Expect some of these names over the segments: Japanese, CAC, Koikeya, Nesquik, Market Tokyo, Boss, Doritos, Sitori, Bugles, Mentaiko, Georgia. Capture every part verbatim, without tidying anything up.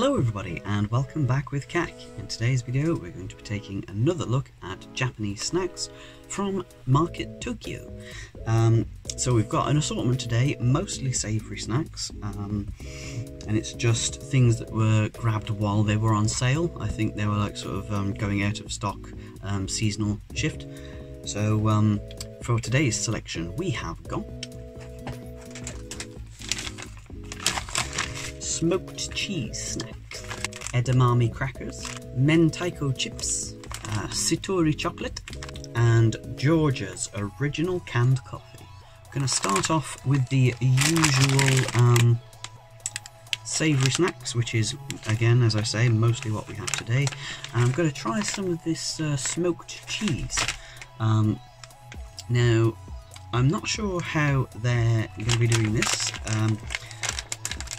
Hello everybody and welcome back with C A C. In today's video we're going to be taking another look at Japanese snacks from Market Tokyo. Um, so we've got an assortment today, mostly savoury snacks, um, and it's just things that were grabbed while they were on sale. I think they were like sort of um, going out of stock, um, seasonal shift. So um, for today's selection we have got smoked cheese snack, edamame crackers, mentaiko chips, uh, Sitori chocolate, and Georgia's original canned coffee. I'm going to start off with the usual um, savoury snacks, which is, again, as I say, mostly what we have today. And I'm going to try some of this uh, smoked cheese. Um, now, I'm not sure how they're going to be doing this. Um,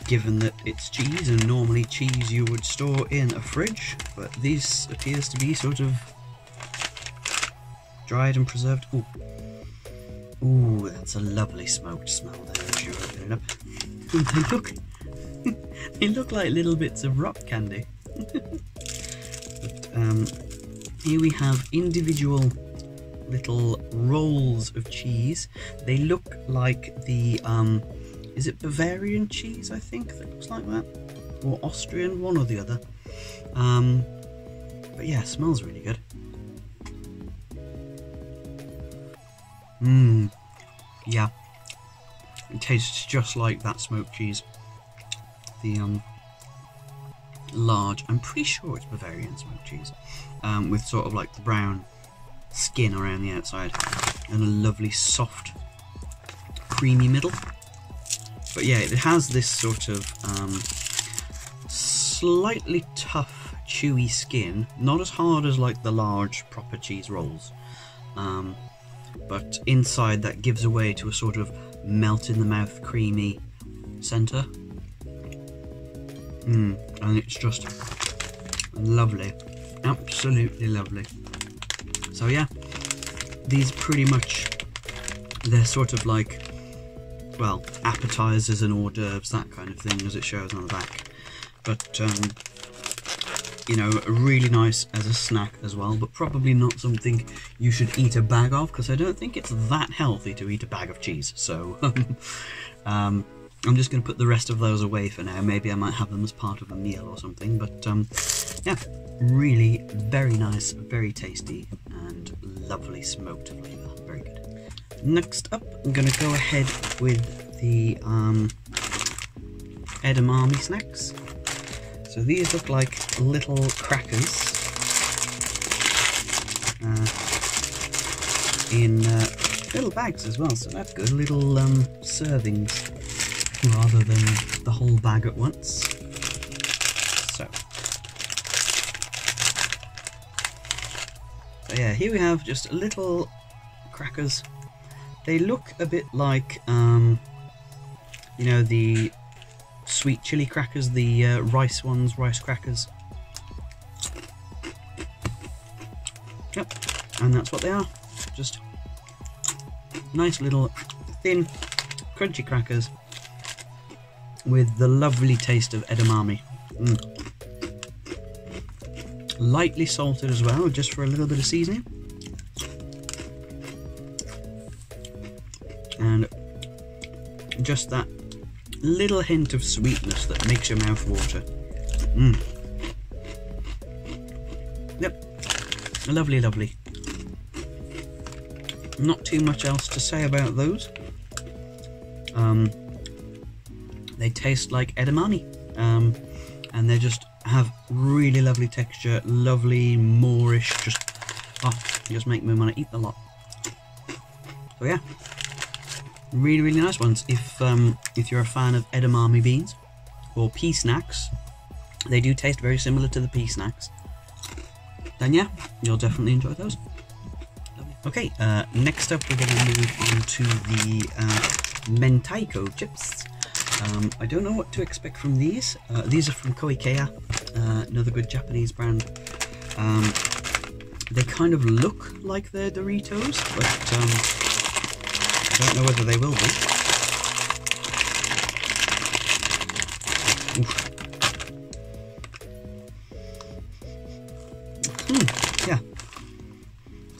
given that it's cheese, and normally cheese you would store in a fridge, but this appears to be sort of dried and preserved. Ooh, Ooh that's a lovely smoked smell there as you open it up. They look, they look like little bits of rock candy. But, um, here we have individual little rolls of cheese. They look like the... Um, Is it Bavarian cheese, I think, that looks like that? Or Austrian, one or the other. Um, but yeah, smells really good. Mmm. Yeah. It tastes just like that smoked cheese. The um, large, I'm pretty sure it's Bavarian smoked cheese. Um, with sort of like the brown skin around the outside. And a lovely soft, creamy middle. But yeah, it has this sort of um, slightly tough, chewy skin. Not as hard as like the large proper cheese rolls. Um, but inside that gives away to a sort of melt-in-the-mouth creamy centre. Mm, and it's just lovely. Absolutely lovely. So yeah, these pretty much, they're sort of like... well, appetizers and hors d'oeuvres, that kind of thing, as it shows on the back. But, um, you know, really nice as a snack as well, but probably not something you should eat a bag of, because I don't think it's that healthy to eat a bag of cheese. So, um, I'm just going to put the rest of those away for now. Maybe I might have them as part of a meal or something. But, um, yeah, really very nice, very tasty, and lovely smoked flavour. Very good. Next up, I'm going to go ahead with the um, edamame snacks. So these look like little crackers uh, in uh, little bags as well, so that's good. Little um, servings rather than the whole bag at once. So, so yeah, here we have just little crackers. They look a bit like, um, you know, the sweet chili crackers, the uh, rice ones, rice crackers. Yep, and that's what they are. Just nice little thin, crunchy crackers with the lovely taste of edamame. Mm. Lightly salted as well, just for a little bit of seasoning. And just that little hint of sweetness that makes your mouth water. Mm. Yep, lovely, lovely. Not too much else to say about those. Um, they taste like edamame, um, and they just have really lovely texture, lovely moorish. Just oh, just make me want to eat a lot. So yeah. Really, really nice ones. If um, if you're a fan of edamame beans or pea snacks, they do taste very similar to the pea snacks. Then yeah, you'll definitely enjoy those. Okay, uh, next up we're going to move on to the uh, mentaiko chips. Um, I don't know what to expect from these. Uh, these are from Koikeya, uh, another good Japanese brand. Um, they kind of look like they're Doritos, but... Um, I don't know whether they will be. Oof.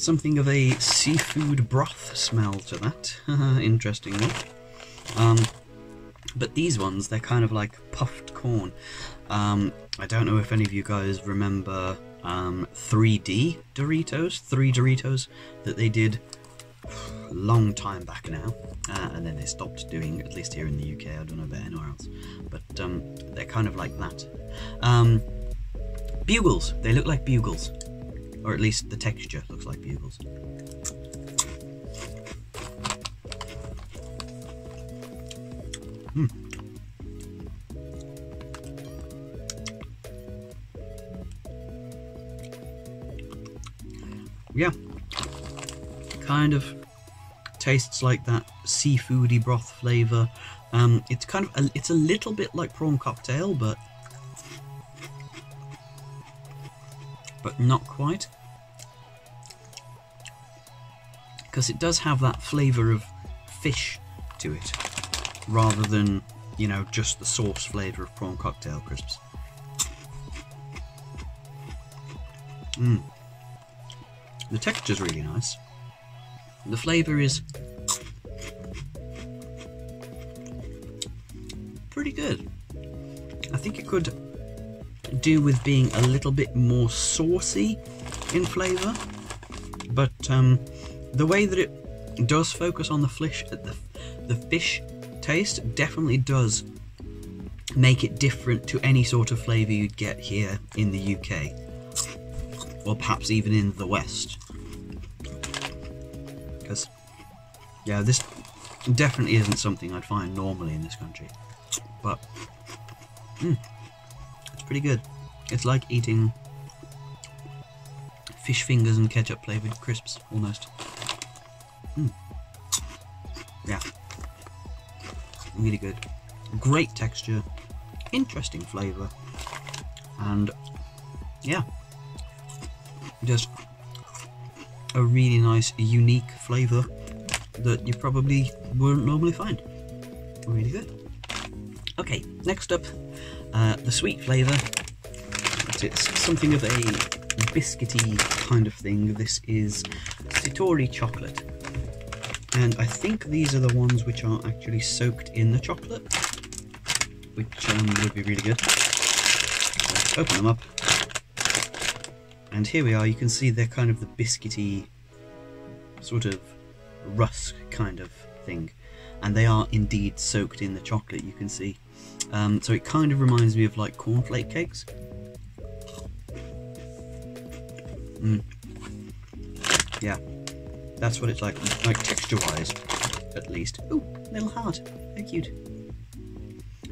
something of a seafood broth smell to that, interestingly. Um, but these ones, they're kind of like puffed corn. Um, I don't know if any of you guys remember um, three D Doritos, three Doritos that they did a long time back now, uh, and then they stopped doing, at least here in the U K. I don't know about anywhere else, but um, they're kind of like that. Um, Bugles, they look like Bugles, or at least the texture looks like Bugles. Hmm. Yeah, kind of tastes like that seafoody broth flavour. Um, it's kind of a, it's a little bit like prawn cocktail, but but not quite, because it does have that flavour of fish to it, rather than, you know, just the sauce flavour of prawn cocktail crisps. Mm. The texture's really nice. The flavour is pretty good. I think it could do with being a little bit more saucy in flavour, but um, the way that it does focus on the fish, the, the fish taste definitely does make it different to any sort of flavour you'd get here in the U K, or perhaps even in the West. Because, yeah, this definitely isn't something I'd find normally in this country, but mm, it's pretty good. It's like eating fish fingers and ketchup flavoured crisps, almost. Mm. Yeah, really good. Great texture, interesting flavour, and yeah, just a really nice, unique flavour that you probably wouldn't normally find. Really good. Okay, next up, uh, the sweet flavour. It's something of a biscuity kind of thing. This is Sitori chocolate. And I think these are the ones which are actually soaked in the chocolate, which um, would be really good. Let's open them up. And here we are, you can see they're kind of the biscuity sort of rusk kind of thing, and they are indeed soaked in the chocolate, you can see. Um, so it kind of reminds me of like cornflake cakes. Mm. Yeah, that's what it's like, like texture wise at least. Ooh, little heart, how cute.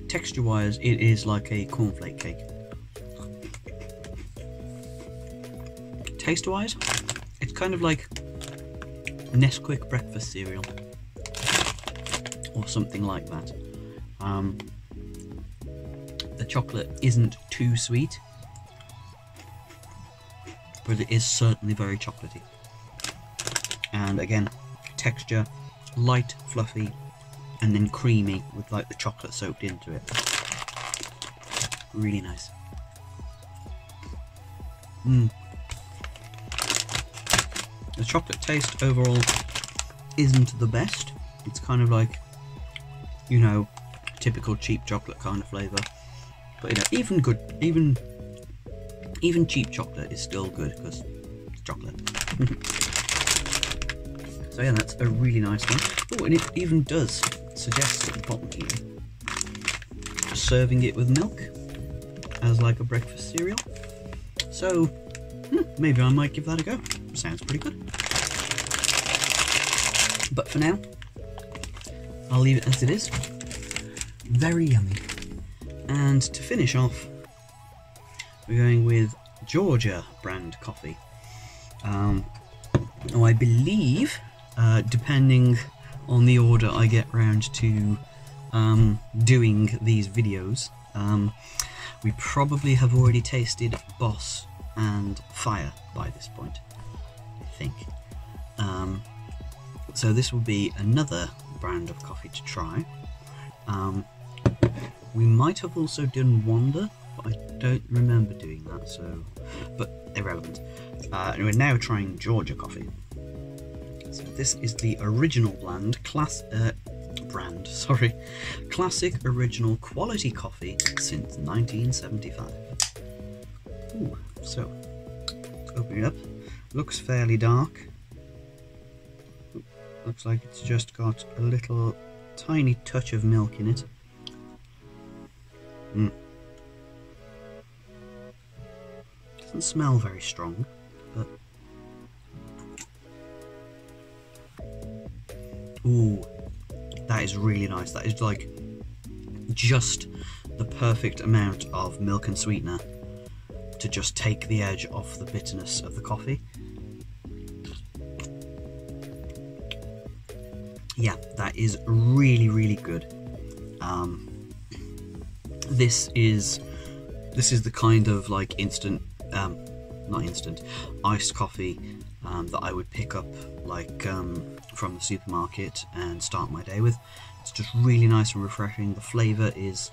Texture wise it is like a cornflake cake. Taste wise, it's kind of like a Nesquik breakfast cereal or something like that. Um, the chocolate isn't too sweet, but it is certainly very chocolatey. And again, texture, light, fluffy, and then creamy with like the chocolate soaked into it. Really nice. Mmm. The chocolate taste overall isn't the best. It's kind of like, you know, typical cheap chocolate kind of flavour. But you know, even good, even even cheap chocolate is still good because it's chocolate. So yeah, that's a really nice one. Oh, and it even does suggest at the bottom here, serving it with milk as like a breakfast cereal. So hmm, maybe I might give that a go. Sounds pretty good. But for now, I'll leave it as it is. Very yummy. And to finish off, we're going with Georgia brand coffee. Um, oh, I believe, uh, depending on the order I get round to um, doing these videos, um, we probably have already tasted Boss and Fire by this point. Think. Um, so this will be another brand of coffee to try. Um, we might have also done Wonder, but I don't remember doing that. So, but irrelevant. Uh, and we're now trying Georgia coffee. So this is the original blend, class, uh, brand, sorry, classic original quality coffee since nineteen seventy-five. Ooh, so, open it up. Looks fairly dark. Ooh, looks like it's just got a little tiny touch of milk in it. Mm. Doesn't smell very strong, but ooh, that is really nice. That is like just the perfect amount of milk and sweetener to just take the edge off the bitterness of the coffee. Yeah, that is really, really good. Um, this is this is the kind of like instant, um, not instant, iced coffee um, that I would pick up like um, from the supermarket and start my day with. It's just really nice and refreshing. The flavour is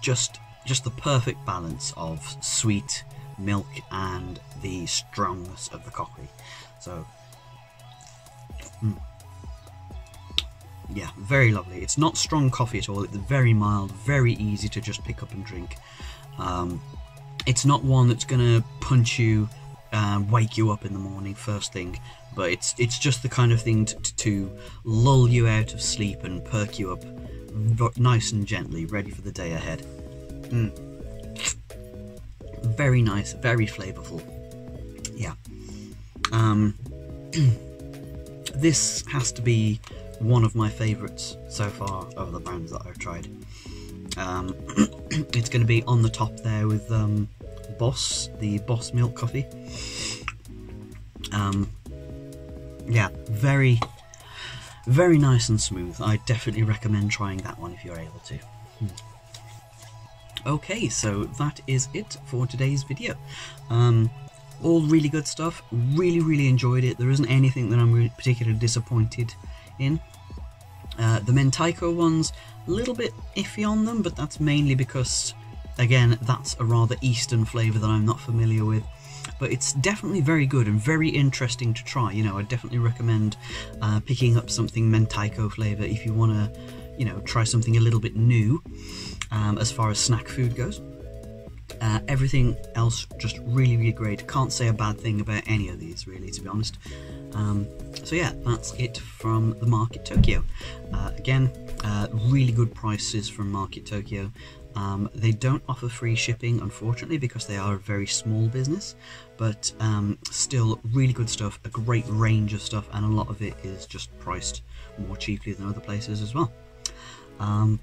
just just the perfect balance of sweet, milk, and the strongness of the coffee. So, mm, yeah, very lovely. It's not strong coffee at all. It's very mild, very easy to just pick up and drink. Um, it's not one that's gonna punch you and wake you up in the morning first thing, but it's it's just the kind of thing to, to, to lull you out of sleep and perk you up nice and gently, ready for the day ahead. Mm. Very nice, very flavorful. Yeah. Um, this has to be one of my favourites so far of the brands that I've tried. Um, it's going to be on the top there with um, Boss, the Boss milk coffee. Um, yeah, very, very nice and smooth. I definitely recommend trying that one if you're able to. Mm. Okay, so that is it for today's video. Um, all really good stuff. Really, really enjoyed it. There isn't anything that I'm really particularly disappointed in. Uh, the Mentaiko ones, a little bit iffy on them, but that's mainly because, again, that's a rather Eastern flavour that I'm not familiar with. But it's definitely very good and very interesting to try. You know, I definitely recommend uh, picking up something Mentaiko flavour if you want to, you know, try something a little bit new. Um, as far as snack food goes, uh, everything else just really, really great. Can't say a bad thing about any of these, really, to be honest. Um, so yeah, that's it from the Market Tokyo. Uh, again, uh, really good prices from Market Tokyo. Um, they don't offer free shipping, unfortunately, because they are a very small business, but um, still really good stuff, a great range of stuff, and a lot of it is just priced more cheaply than other places as well. Um,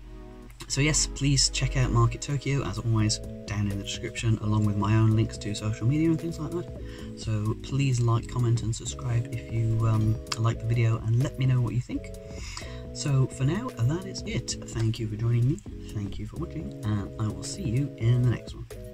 So yes, please check out Market Tokyo, as always, down in the description, along with my own links to social media and things like that. So please like, comment and subscribe if you um, like the video, and let me know what you think. So for now, that is it. Thank you for joining me, thank you for watching, and I will see you in the next one.